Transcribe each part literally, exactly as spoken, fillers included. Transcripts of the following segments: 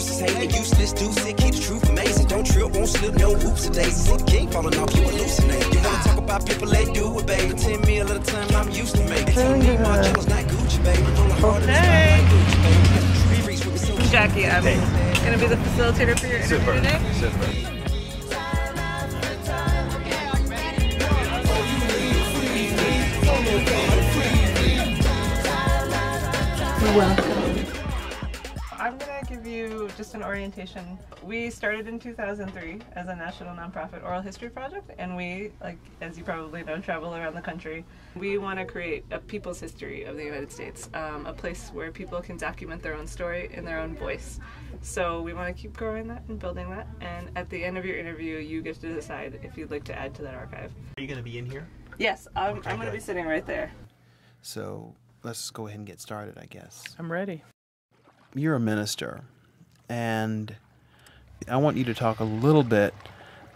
excuses. Hate the useless dudes that keep the truth amazing. Don't trip, won't slip, no hoops today. See the king falling off, you hallucinate. You wanna talk about people, they do it, baby. Ten mil at a time, I'm used to making. My channel's not Gucci, baby. Okay. I'm Jackie. I'm gonna be the facilitator for your interview today. Super. Welcome. I'm going to give you just an orientation. We started in two thousand three as a national nonprofit oral history project, and we, like as you probably know, travel around the country. We want to create a people's history of the United States, um, a place where people can document their own story in their own voice. So we want to keep growing that and building that, and at the end of your interview you get to decide if you'd like to add to that archive. Are you going to be in here? Yes, I'm, okay, I'm going to be sitting right there. So let's go ahead and get started, I guess. I'm ready. You're a minister, and I want you to talk a little bit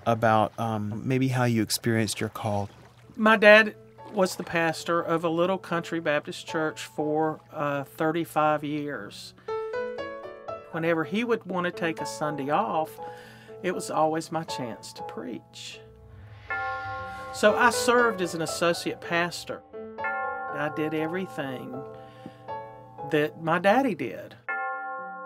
about um, maybe how you experienced your call. My dad was the pastor of a little country Baptist church for uh, thirty-five years. Whenever he would want to take a Sunday off, it was always my chance to preach. So I served as an associate pastor. I did everything that my daddy did.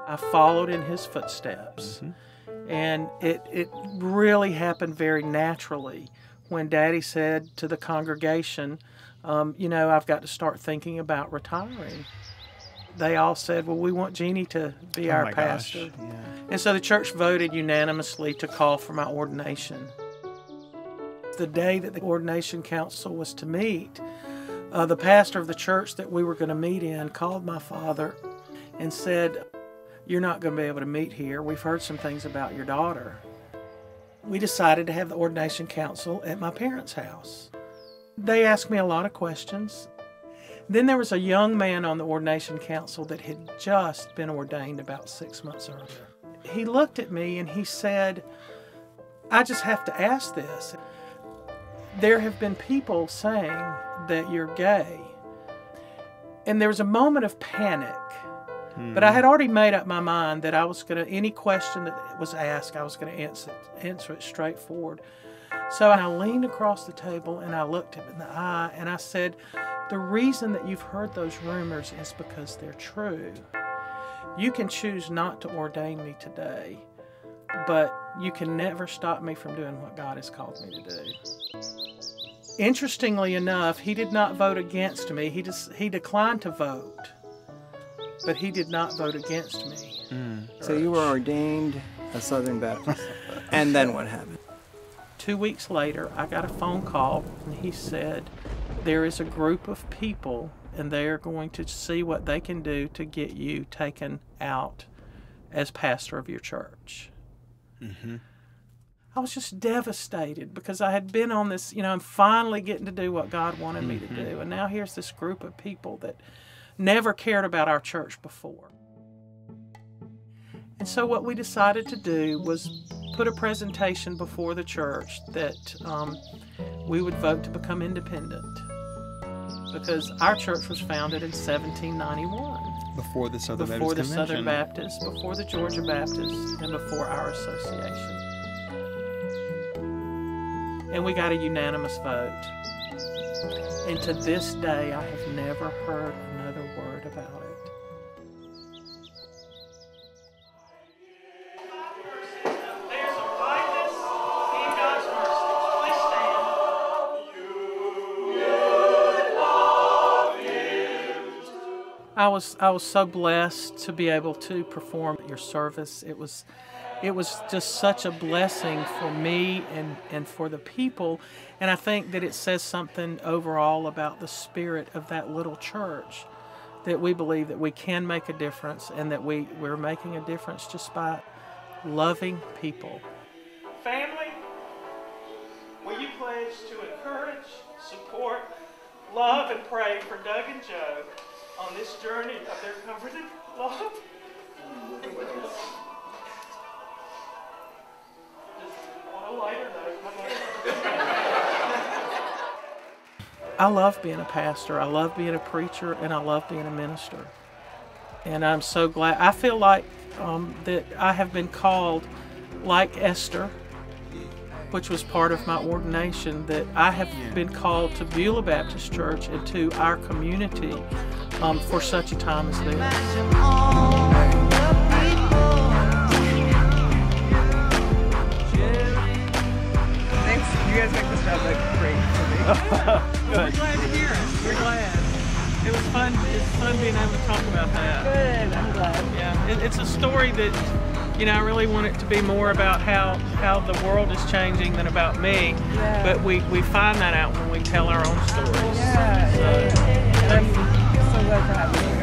I followed in his footsteps. Mm-hmm. And it, it really happened very naturally when Daddy said to the congregation, um, you know, I've got to start thinking about retiring. They all said, well, we want Jeannie to be oh our pastor. Yeah. And so the church voted unanimously to call for my ordination. The day that the ordination council was to meet, Uh, the pastor of the church that we were going to meet in called my father and said, you're not going to be able to meet here. We've heard some things about your daughter. We decided to have the ordination council at my parents' house. They asked me a lot of questions. Then there was a young man on the ordination council that had just been ordained about six months earlier. He looked at me and he said, I just have to ask this. There have been people saying that you're gay. And there was a moment of panic. Hmm. But I had already made up my mind that I was going to, any question that was asked, I was going to answer, answer it straightforward. So I leaned across the table and I looked him in the eye and I said, the reason that you've heard those rumors is because they're true. You can choose not to ordain me today, but you can never stop me from doing what God has called me to do. Interestingly enough, he did not vote against me. He just, he declined to vote, but he did not vote against me. Mm. So you were ordained a Southern Baptist, and then what happened? Two weeks later, I got a phone call, and he said, there is a group of people, and they are going to see what they can do to get you taken out as pastor of your church. Mm-hmm. I was just devastated because I had been on this, you know, I'm finally getting to do what God wanted me to do. And now here's this group of people that never cared about our church before. And so what we decided to do was put a presentation before the church that um, we would vote to become independent, because our church was founded in seventeen ninety-one. Before the Southern Baptist Convention. Before the Southern Baptist, before the Georgia Baptist, and before our association. And we got a unanimous vote. And to this day, I have never heard another word about it. I was, I was so blessed to be able to perform your service. It was... It was just such a blessing for me and, and for the people. And I think that it says something overall about the spirit of that little church, that we believe that we can make a difference and that we, we're making a difference just by loving people. Family, will you pledge to encourage, support, love, and pray for Doug and Joe on this journey of their comforted love? I love being a pastor, I love being a preacher, and I love being a minister. And I'm so glad. I feel like um, that I have been called, like Esther, which was part of my ordination, that I have been called to Beulah Baptist Church and to our community um, for such a time as this. You guys make this job look great for me. Well, we're glad to hear it. We're glad. It was fun. It's fun being able to talk about that. Good. I'm glad. Yeah. It, it's a story that, you know, I really want it to be more about how how the world is changing than about me. Yeah. But we we find that out when we tell our own stories. Yeah. So, yeah. I'm so glad to have you.